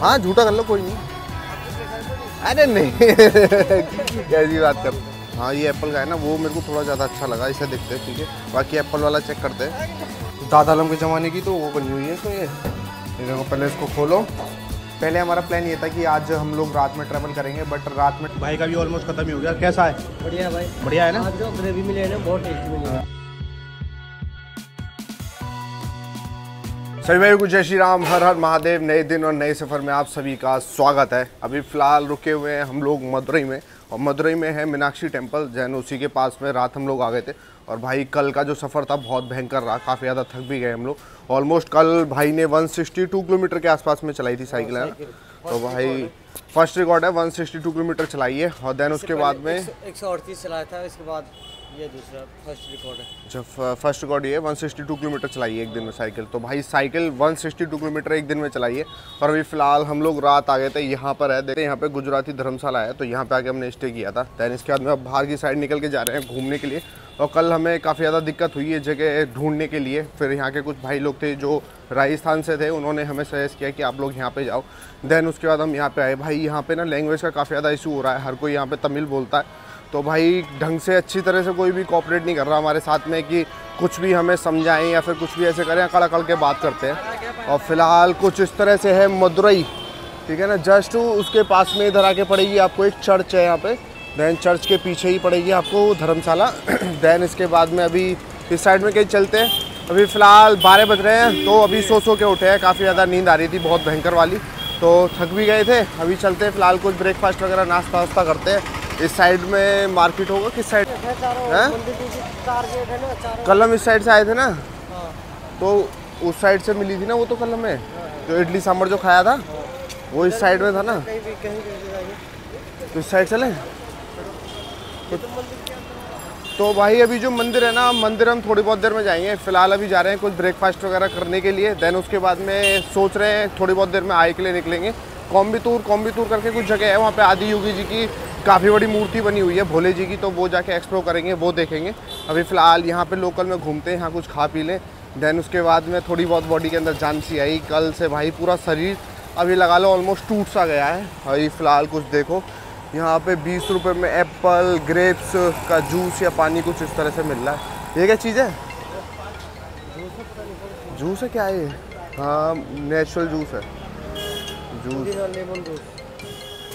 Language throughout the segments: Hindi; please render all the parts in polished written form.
हाँ झूठा कर लो कोई नहीं। अरे नहीं कैसी बात कर। हाँ ये एप्पल का है ना, वो मेरे को थोड़ा ज़्यादा अच्छा लगा, इसे देखते हैं ठीक है। बाकी एप्पल वाला चेक करते हैं। दादा आलम के ज़माने की तो वो बनी हुई है। तो ये देखो पहले इसको खोलो। पहले हमारा प्लान ये था कि आज हम लोग रात में ट्रैवल करेंगे, बट रात में भाई का भी ऑलमोस्ट खत्म ही हो गया। कैसा है? बढ़िया भाई, बढ़िया है ना। जो ग्रेवी मिले ना बहुत टेस्टी मिली। सभी भाई को जय श्री राम, हर हर महादेव। नए दिन और नए सफ़र में आप सभी का स्वागत है। अभी फ़िलहाल रुके हुए हैं हम लोग मदुरई में, और मदुरई में है मीनाक्षी टेम्पल जैन, उसी के पास में रात हम लोग आ गए थे। और भाई कल का जो सफ़र था बहुत भयंकर रहा, काफ़ी ज़्यादा थक भी गए हम लोग। ऑलमोस्ट कल भाई ने 162 किलोमीटर के आसपास में चलाई थी साइकिल है ना, तो भाई फर्स्ट रिकॉर्ड है 162 किलोमीटर चलाई है। और दैन उसके बाद में 138 चलाया था, इसके बाद ये दूसरा फर्स्ट रिकॉर्ड है। अच्छा फर्स्ट रिकॉर्ड ये 162 किलोमीटर चलाइए एक दिन में साइकिल। तो भाई साइकिल 162 किलोमीटर एक दिन में चलाइए। और अभी फ़िलहाल हम लोग रात आ गए थे यहाँ पर है, देखते हैं यहाँ पे गुजराती धर्मशाला है, तो यहाँ पे आके हमने स्टे किया था। दैन इसके बाद में अब बाहर की साइड निकल के जा रहे हैं घूमने के लिए। और कल हमें काफ़ी ज़्यादा दिक्कत हुई है जगह ढूंढने के लिए। फिर यहाँ के कुछ भाई लोग थे जो राजस्थान से थे, उन्होंने हमें सजेस्ट किया कि आप लोग यहाँ पे जाओ। दैन उसके बाद हम यहाँ पे आए। भाई यहाँ पे ना लैंग्वेज का काफ़ी ज़्यादा इशू हो रहा है, हर कोई यहाँ पे तमिल बोलता है, तो भाई ढंग से अच्छी तरह से कोई भी कोऑपरेट नहीं कर रहा हमारे साथ में कि कुछ भी हमें समझाएं या फिर कुछ भी ऐसे करें, अकड़ अकड़ के बात करते हैं। और फिलहाल कुछ इस तरह से है मदुरई, ठीक है ना। जस्ट उसके पास में इधर आके पड़ेगी आपको एक चर्च है यहाँ पे, दैन चर्च के पीछे ही पड़ेगी आपको धर्मशाला। दैन इसके बाद में अभी इस साइड में कहीं चलते हैं। अभी फ़िलहाल 12 बज रहे हैं, तो अभी सो के उठे हैं, काफ़ी ज़्यादा नींद आ रही थी बहुत भयंकर वाली, तो थक भी गए थे। अभी चलते हैं फ़िलहाल कुछ ब्रेकफास्ट वगैरह नाश्ता वास्ता करते हैं। इस साइड में मार्केट होगा, किस साइड है? कल हम इस साइड से आए थे ना, तो उस साइड से मिली थी ना वो, तो कल हमें जो इडली सांभर जो खाया था वो इस साइड में था ना, तो इस साइड चले। तो भाई अभी जो मंदिर है ना, मंदिर हम थोड़ी बहुत देर में जाएंगे। फ़िलहाल अभी जा रहे हैं कुछ ब्रेकफास्ट वगैरह करने के लिए। दैन उसके बाद में सोच रहे हैं थोड़ी बहुत देर में आए के लिए निकलेंगे। कॉम्बितूर करके कुछ जगह है, वहाँ पे आदि योगी जी की काफ़ी बड़ी मूर्ति बनी हुई है भोले जी की, तो वो जाके एक्सप्लोर करेंगे, वो देखेंगे। अभी फ़िलहाल यहाँ पे लोकल में घूमते हैं, यहाँ कुछ खा पी लें। दैन उसके बाद में थोड़ी बहुत बॉडी के अंदर जान सी आई। कल से भाई पूरा शरीर अभी लगा लो ऑलमोस्ट टूट सा गया है। अभी फ़िलहाल कुछ देखो, यहाँ पे 20 रुपये में एप्पल ग्रेप्स का जूस या पानी कुछ इस तरह से मिल रहा है। ये क्या चीज़ है? जूस है क्या ये? हाँ नेचुरल जूस है, जूस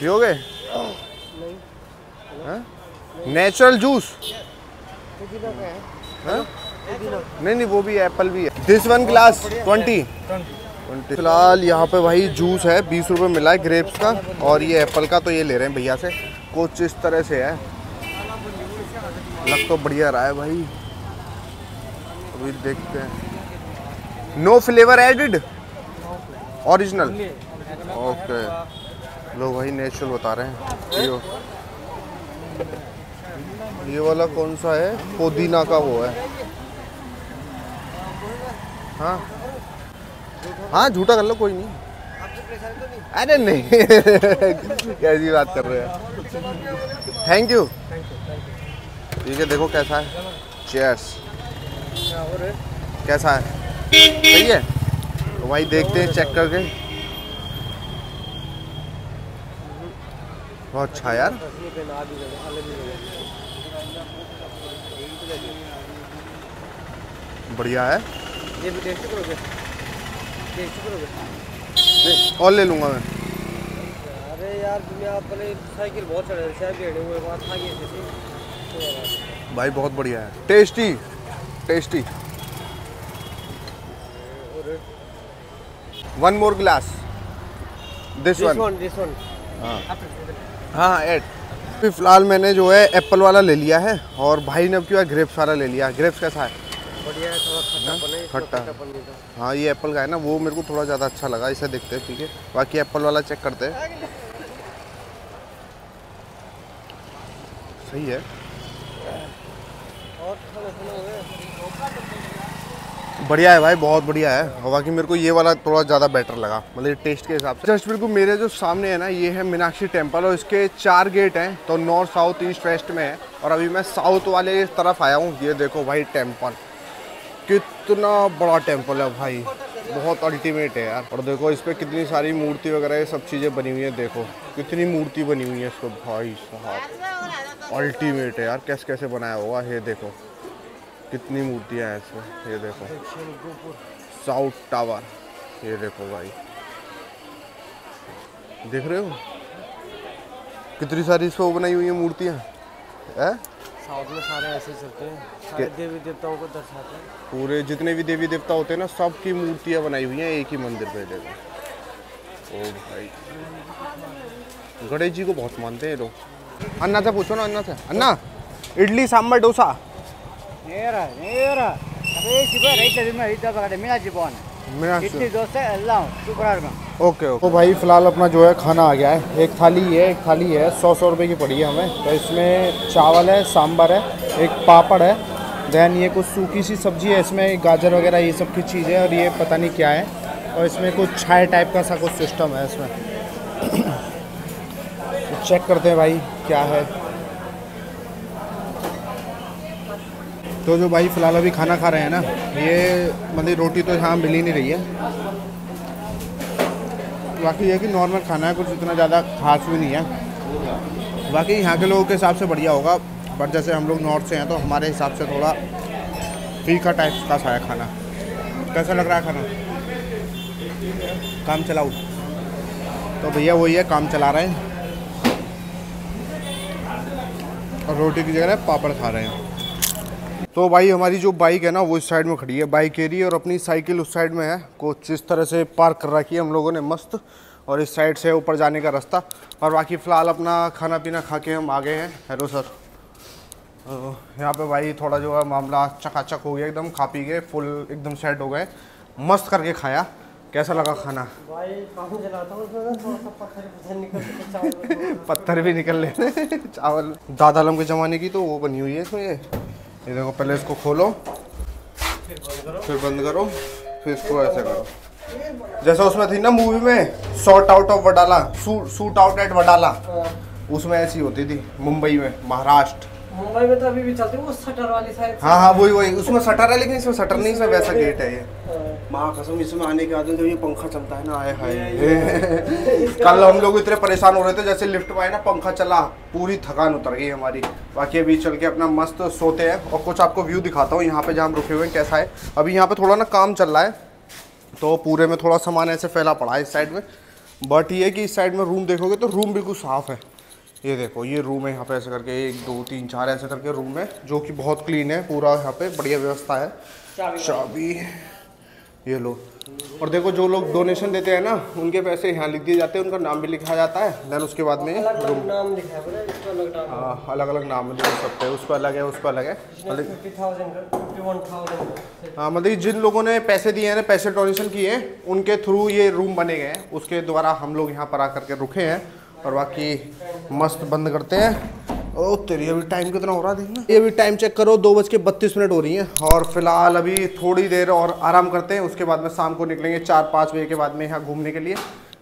पियोगे? नेचुरल जूस नहीं, वो भी एप्पल भी है। This one glass 20। फिलहाल यहाँ पे भाई जूस है 20 रुपये मिला है ग्रेप्स का, और ये एप्पल का, तो ये ले रहे हैं भैया से। कुछ इस तरह से है, लग तो बढ़िया रहा है भाई। अभी देखते हैं। No flavour added, original, okay. लो भाई नेचुरल बता रहे हैं। ये वाला कौन सा है? पुदीना का वो है। हाँ हाँ झूठा कर लो कोई नहीं। अरे नहीं कैसी बात कर रहे हैं। थैंक यू, ठीक है। देखो कैसा है। चेयर्स। कैसा है? सही है। तो भाई देखते हैं चेक करके। बहुत अच्छा यार। बढ़िया है। और ले लूँगा मैं। अरे यार साइकिल बहुत हुए भाई, बहुत बढ़िया है। Tasty tasty. One more glass, this one. हाँ एट। अभी फ़िलहाल मैंने जो है एप्पल वाला ले लिया है, और भाई ने अब क्यों है ग्रेप्स वाला ले लिया। ग्रेप्स कैसा है? बढ़िया है, थोड़ा खट्टा। हाँ ये एप्पल का है ना, वो मेरे को थोड़ा ज़्यादा अच्छा लगा, इसे देखते हैं ठीक है। बाकी एप्पल वाला चेक करते हैं। सही है, बढ़िया है भाई, बहुत बढ़िया है। बाकी मेरे को ये वाला थोड़ा ज़्यादा बेटर लगा, मतलब टेस्ट के हिसाब से। जस्ट बिल्कुल मेरे जो सामने है ना, ये है मीनाक्षी टेम्पल, और इसके 4 गेट हैं, तो नॉर्थ साउथ ईस्ट वेस्ट में है। और अभी मैं साउथ वाले तरफ आया हूँ। ये देखो भाई टेम्पल, कितना बड़ा टेम्पल है भाई। बहुत अल्टीमेट है यार। और देखो इस पर कितनी सारी मूर्ति वगैरह ये सब चीज़ें बनी हुई है। देखो कितनी मूर्ति बनी हुई है इसको, भाई साहब अल्टीमेट है यार। कैसे कैसे बनाया होगा ये देखो, कितनी मूर्तियाँ हैं इसमें। ये देखो साउथ टावर, ये देखो भाई देख रहे हो कितनी सारी इसको बनाई हुई है मूर्तियाँ हैं। साउथ में सारे ऐसे चलते हैं, सारे देवी देवताओं को दर्शाते हैं। पूरे जितने भी देवी देवता होते हैं ना, सब की मूर्तियाँ बनाई हुई हैं एक ही मंदिर पे। देखो ओ भाई गणेश जी को बहुत मानते हैं लोग। अन्ना से पूछो ना, अन्ना से, अन्ना इडली सांभर डोसा ओके ओके। तो भाई फिलहाल अपना जो है खाना आ गया है। एक थाली है, एक थाली है 100 रुपये की पड़ी है हमें। तो इसमें चावल है, सांभर है, एक पापड़ है, दैन ये कुछ सूखी सी सब्जी है, इसमें गाजर वगैरह ये सब की चीज़ है, और ये पता नहीं क्या है, और इसमें कुछ छाए टाइप का सा कुछ सिस्टम है इसमें। तो चेक करते हैं भाई क्या है। तो जो भाई फिलहाल अभी खाना खा रहे हैं ना, ये मतलब रोटी तो यहाँ मिल ही नहीं रही है। बाकी ये कि नॉर्मल खाना है, कुछ इतना ज़्यादा खास भी नहीं है। बाकी यहाँ के लोगों के हिसाब से बढ़िया होगा, बट जैसे हम लोग नॉर्थ से हैं तो हमारे हिसाब से थोड़ा फीका टाइप का साया खाना। कैसा लग रहा है खाना? काम चलाऊ तो भैया वही है, काम चला रहे हैं और रोटी की जगह पापड़ खा रहे हैं। तो भाई हमारी जो बाइक है ना वो इस साइड में खड़ी है, बाइक एरी, और अपनी साइकिल उस साइड में है। कुछ इस तरह से पार्क कर रखी है हम लोगों ने मस्त, और इस साइड से ऊपर जाने का रास्ता। और बाकी फ़िलहाल अपना खाना पीना खा के हम आ गए हैं। Hello sir. यहाँ पे भाई थोड़ा जो है मामला चकाचक हो गया, एकदम खा पी गए, फुल एकदम सेट हो गए, मस्त करके खाया। कैसा लगा खाना? पत्थर भी निकल लेते चावल दादा आलम के ज़माने की, तो वो बनी हुई है इसमें। ये देखो पहले इसको खोलो, फिर बंद करो, फिर इसको ऐसे करो। जैसा उसमें थी ना मूवी में short out of Wadala, shoot out at Wadala, उसमें ऐसी होती थी मुंबई में, महाराष्ट्र मुंबई में तो अभी भी चलती है वो शटर वाली साइड। हाँ हाँ वही वही, उसमें शटर है लेकिन इसमें शटर नहीं, इसमें वैसा गेट है। ये माँ कसम इसमें आने के बाद जब ये पंखा चलता है ना, आए हाय कल हम लोग इतने परेशान हो रहे थे, जैसे लिफ्ट में आए ना पंखा चला, पूरी थकान उतर गई हमारी। बाकी अभी चल के अपना मस्त सोते हैं, और कुछ आपको व्यू दिखाता हूँ यहाँ पे जहाँ हम रुके हुए हैं कैसा है। अभी यहाँ पे थोड़ा ना काम चल रहा है, तो पूरे में थोड़ा सामान ऐसे फैला पड़ा है इस साइड में। बट ये कि इस साइड में रूम देखोगे तो रूम बिल्कुल साफ़ है। ये देखो ये रूम है, यहाँ पे ऐसे करके 1 2 3 4 ऐसे करके रूम है, जो कि बहुत क्लीन है पूरा, यहाँ पे बढ़िया व्यवस्था है। चाबी ये लो। और देखो जो लोग डोनेशन देते हैं ना, उनके पैसे यहाँ लिख दिए जाते हैं, उनका नाम भी लिखा जाता है, देन उसके बाद में नाम लिखा है। हाँ अलग अलग नाम लिख सकते हैं, उस पर अलग है, उस पर अलग है। हाँ मतलब जिन लोगों ने पैसे दिए हैं ना, पैसे डोनेशन किए हैं, उनके थ्रू ये रूम बने गए हैं, उसके द्वारा हम लोग यहाँ पर आ करके रुके हैं। और बाकी मस्त बंद करते हैं। ओ तेरी अभी टाइम कितना हो रहा है देखना, ये अभी टाइम चेक करो 2:32 हो रही है। और फिलहाल अभी थोड़ी देर और आराम करते हैं, उसके बाद में शाम को निकलेंगे 4-5 बजे के बाद में यहाँ घूमने के लिए।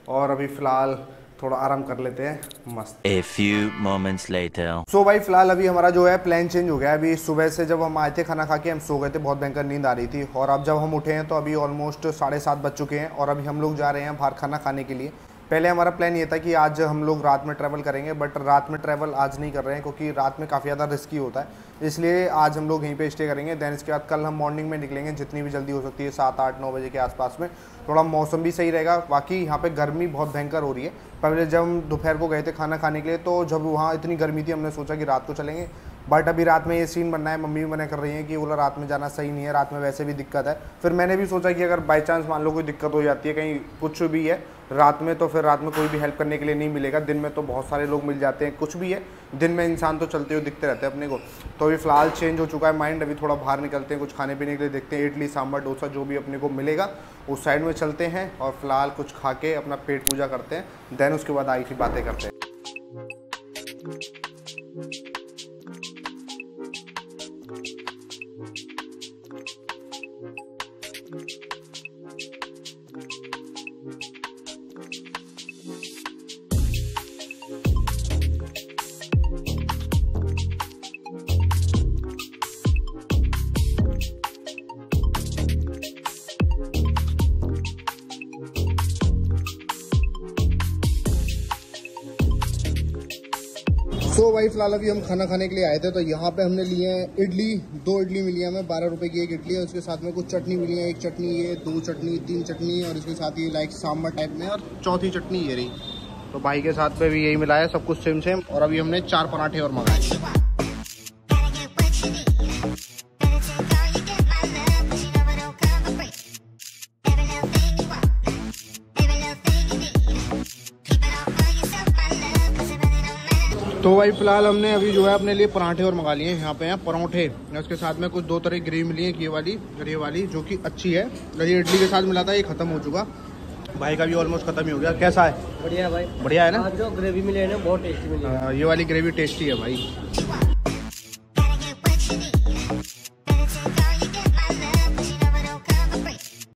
और अभी फिलहाल थोड़ा आराम कर लेते हैं मस्त। A few moments later. सो भाई फिलहाल अभी हमारा जो है प्लान चेंज हो गया। अभी सुबह से जब हम आए थे खाना खा के हम सो गए थे, बहुत भयंकर नींद आ रही थी। और अब जब हम उठे हैं तो अभी ऑलमोस्ट 7:30 बज चुके हैं, और अभी हम लोग जा रहे हैं बाहर खाना खाने के लिए। पहले हमारा प्लान ये था कि आज हम लोग रात में ट्रैवल करेंगे, बट रात में ट्रैवल आज नहीं कर रहे हैं, क्योंकि रात में काफ़ी ज़्यादा रिस्की होता है, इसलिए आज हम लोग यहीं पे स्टे करेंगे। दैन इसके बाद कल हम मॉर्निंग में निकलेंगे जितनी भी जल्दी हो सकती है, 7-8-9 बजे के आसपास में। थोड़ा मौसम भी सही रहेगा। बाकी यहाँ पे गर्मी बहुत भयंकर हो रही है। पहले जब हम दोपहर को गए थे खाना खाने के लिए, तो जब वहाँ इतनी गर्मी थी हमने सोचा कि रात को चलेंगे, बट अभी रात में ये सीन बनना है। मम्मी भी मना कर रही है कि बोला रात में जाना सही नहीं है, रात में वैसे भी दिक्कत है। फिर मैंने भी सोचा कि अगर बाई चांस मान लो कोई दिक्कत हो जाती है, कहीं कुछ भी है रात में, तो फिर रात में कोई भी हेल्प करने के लिए नहीं मिलेगा। दिन में तो बहुत सारे लोग मिल जाते हैं, कुछ भी है दिन में इंसान तो चलते हुए दिखते रहते हैं अपने को। तो अभी फिलहाल चेंज हो चुका है माइंड। अभी थोड़ा बाहर निकलते हैं, कुछ खाने पीने के लिए देखते हैं, इडली सांभर डोसा जो भी अपने को मिलेगा उस साइड में चलते हैं। और फिलहाल कुछ खा के अपना पेट पूजा करते हैं, देन उसके बाद आगे की बातें करते हैं। सो भाई फिलहाल अभी हम खाना खाने के लिए आए थे तो यहाँ पे हमने लिए हैं इडली, दो इडली मिली है हमें, 12 रुपये की एक इडली है। उसके साथ में कुछ चटनी मिली है, एक चटनी ये, दो चटनी, तीन चटनी और इसके साथ ही लाइक सांभर टाइप में, और चौथी चटनी ये रही। तो भाई के साथ में भी यही मिला है, सब कुछ सेम सेम। और अभी हमने 4 पराठे और मंगाए। तो भाई फिलहाल हमने अभी जो है अपने लिए पराठे और मंगा लिए हैं। यहाँ पे हैं पराठे, उसके साथ में कुछ दो तरह की ग्रेवी मिली है, ये वाली और ये वाली, जो कि अच्छी है। और ये इडली के साथ मिला था, ये खत्म हो चुका। भाई का भी ऑलमोस्ट खत्म ही हो गया। कैसा है? बढ़िया भाई, बढ़िया है ना। जो ग्रेवी मिली है ना बहुत टेस्टी मिली है, ये वाली ग्रेवी टेस्टी है भाई।